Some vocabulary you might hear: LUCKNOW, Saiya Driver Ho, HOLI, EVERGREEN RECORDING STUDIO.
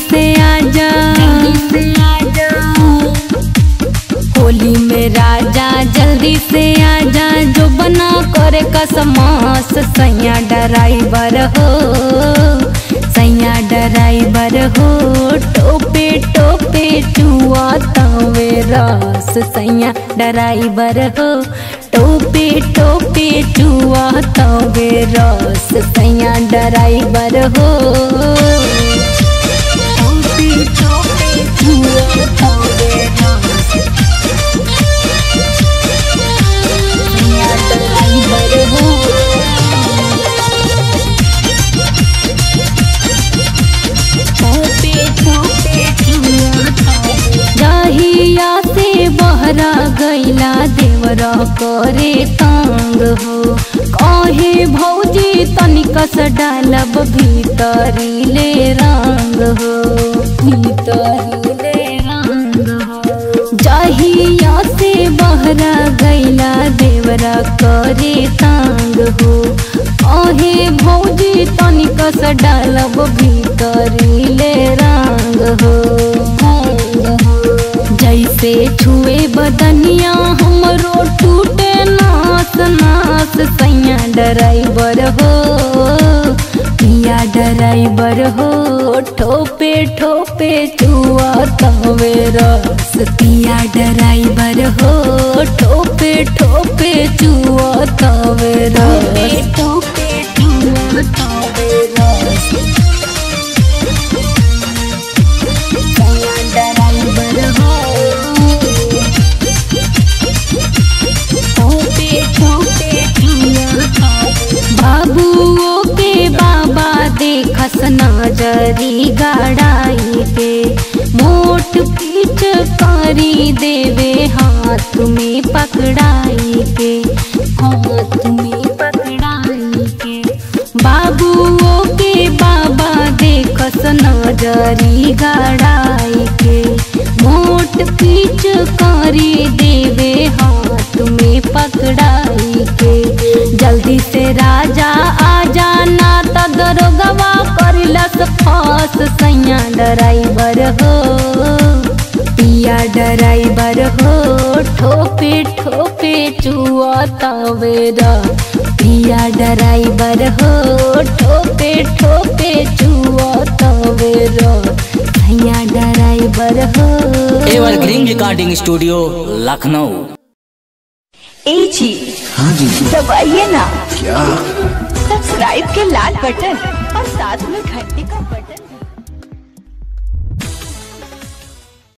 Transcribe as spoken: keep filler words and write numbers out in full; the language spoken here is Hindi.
से आजा, होली में राजा जल्दी से आजा, जो बना करे कसमास सैया ड्राइवर हो, सैया ड्राइवर हो। टोपे टोपे चुआ तवे रस सैया ड्राइवर हो, टोपे टोपे चुआ तवे रस सैया ड्राइवर हो। दहिया से बहरा गैला देवरा करे तंग हो, कहे भौजी तनिकस डालब भीतरी ले रंग हो, भीतरी ले रंग हो। दहिया से बहरा गैला देवरा करे तंग हो, कहे भौजी तनिकस डालब भीतरी ले रंग हो। जैसे छुए बदनिया हमरो टूटे नास नास सैया ड्राइवर हो, पिया ड्राइवर हो। ठोपे ठोपे चुआ तवे रस पिया ड्राइवर हो, ठोपे ठोपे चुआ तवे रस। बाबुओं के बाबा देखस नजरी गड़ाई के, मोट पीछ करी देवे हाथ में पकड़ाई के, हाथ में पकड़ाई के। बाबुओं के बाबा देखस नजरी गड़ाई के, मोट पीछ करी देवे हाथ में पकड़ाई के। जल्दी से राजा आजा ना तो दरोगवा करिलस फास सैया ड्राइवर हो, पिया ड्राइवर हो। ठोपे ठोपे चुआ तवेरा पिया ड्राइवर हो, ठोपे ठोपे चुआ तवेरा सैया ड्राइवर हो। Evergreen recording studio Lucknow. ए जी हाँ जी दबाइए ना क्या सब्सक्राइब के लाल बटन और साथ में घंटी का